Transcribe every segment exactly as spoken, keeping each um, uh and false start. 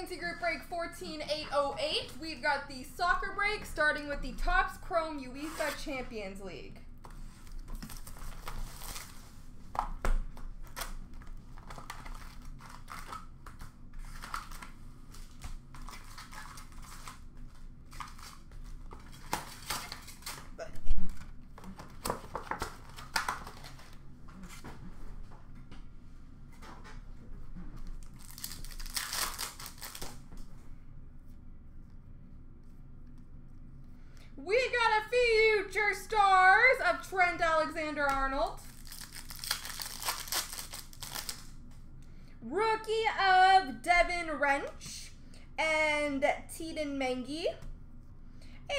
Fancy Group Break fourteen eight oh eight. We've got the soccer break, starting with the Topps Chrome UEFA Champions League. We got a future stars of Trent Alexander-Arnold. Rookie of Devon Rensch and Teden Mengi.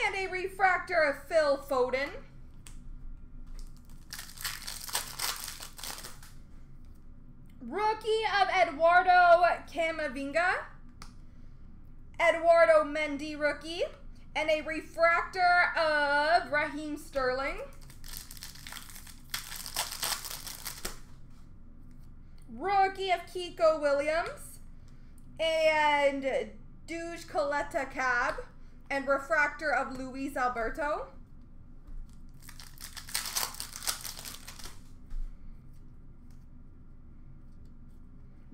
And a refractor of Phil Foden. Rookie of Eduardo Camavinga. Eduardo Mendy rookie. And a refractor of Raheem Sterling. Rookie of Kiko Williams. And Douge Coletta Cab. And refractor of Luis Alberto.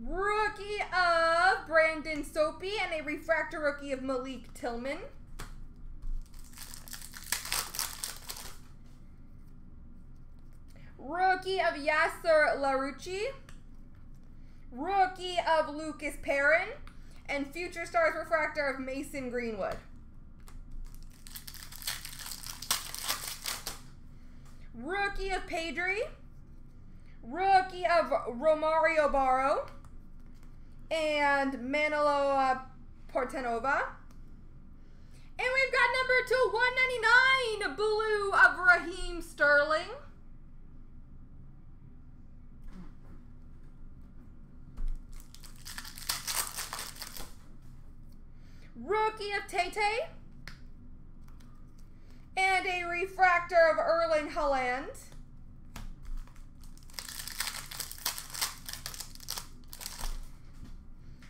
Rookie of Brandon Soapy. And a refractor rookie of Malik Tillman. Rookie of Yasser Larucci. Rookie of Lucas Perrin. And Future Stars refractor of Mason Greenwood. Rookie of Pedri. Rookie of Romario Barro. And Manolo Portanova. And we've got number two one ninety-nine, blue of Raheem Sterling. Rookie of Tete. And a refractor of Erling Holland.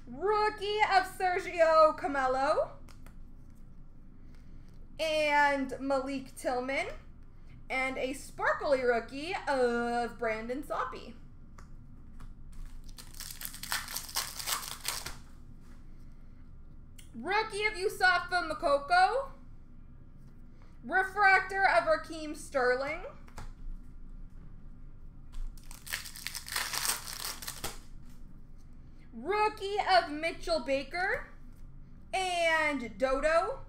Rookie of Sergio Camello. And Malik Tillman. And a sparkly rookie of Brandon Soapy. Rookie of Yusoufa Moukoko. Refractor of Raheem Sterling. Rookie of Mitchell Baker. And Dodo.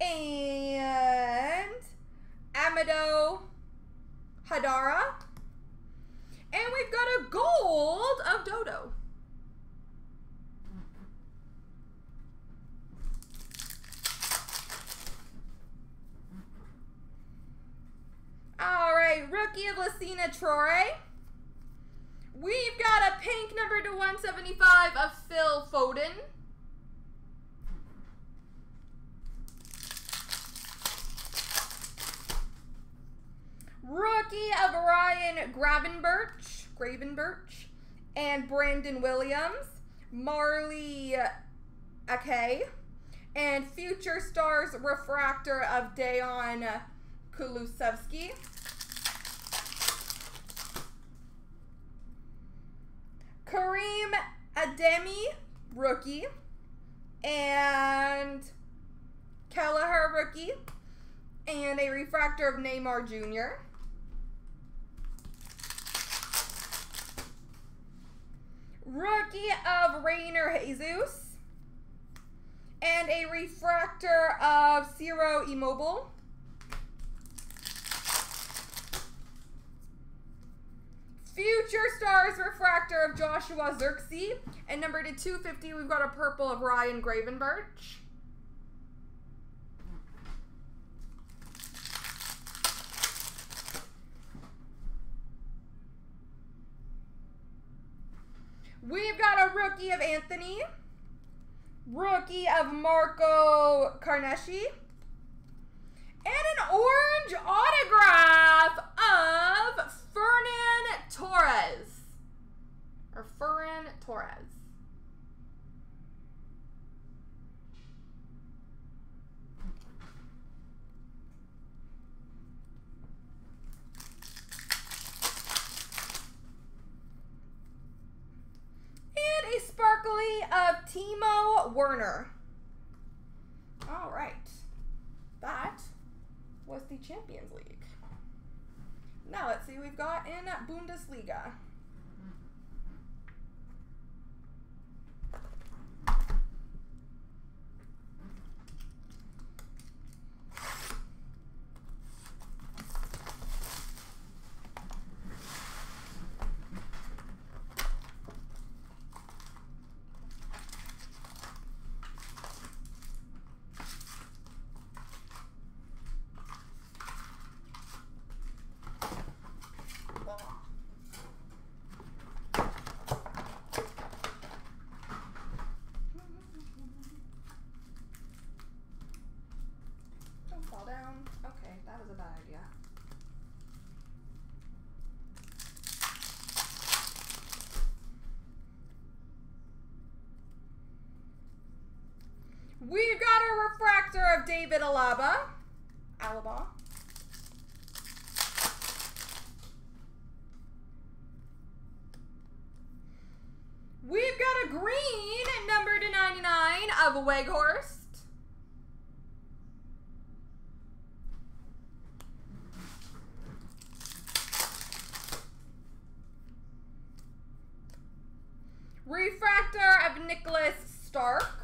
And Amido Hadara. And we've got a gold of Dodo. All right, rookie of Lasina Troy. We've got a pink number to one seventy-five of Phil Foden. Rookie of Ryan Gravenberch, Gravenberch, and Brandon Williams, Marley Ake, and Future Stars refractor of Dayon Kulusevsky. Kareem Ademi, rookie, and Kelleher, rookie, and a refractor of Neymar Junior Rookie of Reiner Jesus, and a refractor of Ciro Immobile. Future Stars refractor of Joshua Zirkzee. And number to two fifty, we've got a purple of Ryan Gravenberch. We've got a rookie of Anthony. Rookie of Marco Carnecchi. And an orange autograph of Ferran Torres. Or Ferran Torres. Luckily of Timo Werner. All right. That was the Champions League. Now let's see what we've got in Bundesliga. We've got a refractor of David Alaba. Alaba. We've got a green number to ninety-nine of Weghorst. Refractor of Nicholas Stark.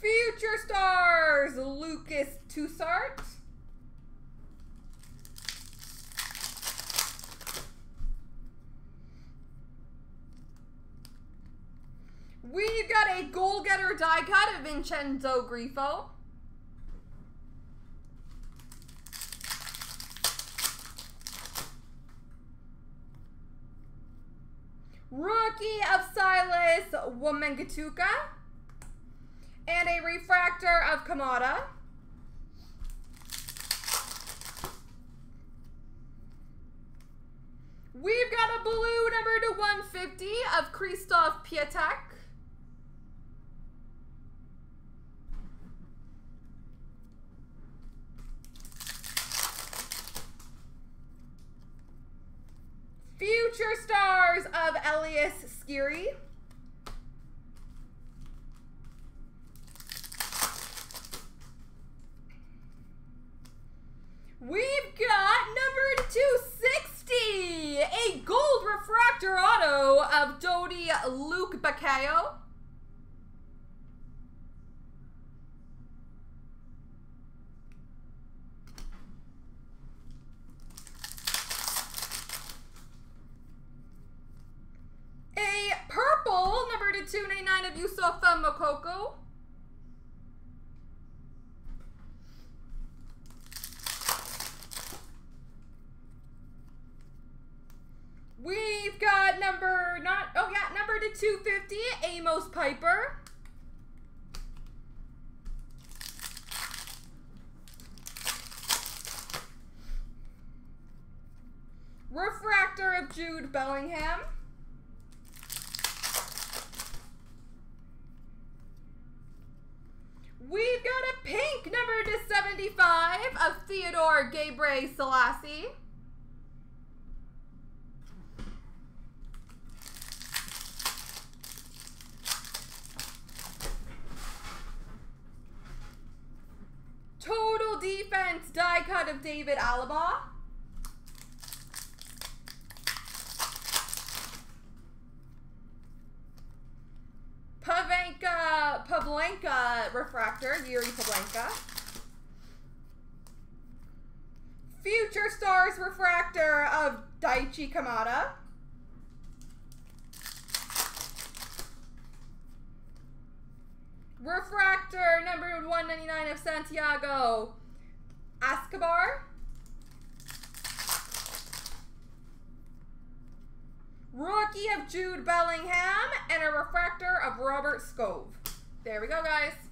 Future Stars, Lucas Toussart. We've got a goal-getter die cut of Vincenzo Grifo. Rookie of Silas Wamangatuka. And a refractor of Kamada. We've got a blue number to one fifty of Krzysztof Pietrzak. Future Stars of Elias Skiri. We've got number two sixty, a gold refractor auto of Dodi Luke Bakayo. A purple number to two ninety-nine of Yusoufa Moukoko. We've got number, not, oh yeah, number to two fifty, Amos Piper. Refractor of Jude Bellingham. We've got a pink number to seventy-five of Theodore Gabriel Selassie. Total defense die cut of David Alaba. Pavlenka, Pavlenka refractor, Yuri Pavlenka. Future Stars refractor of Daichi Kamada. Refractor number one ninety-nine of Santiago Escobar. Rookie of Jude Bellingham and a refractor of Robert Skov. There we go, guys.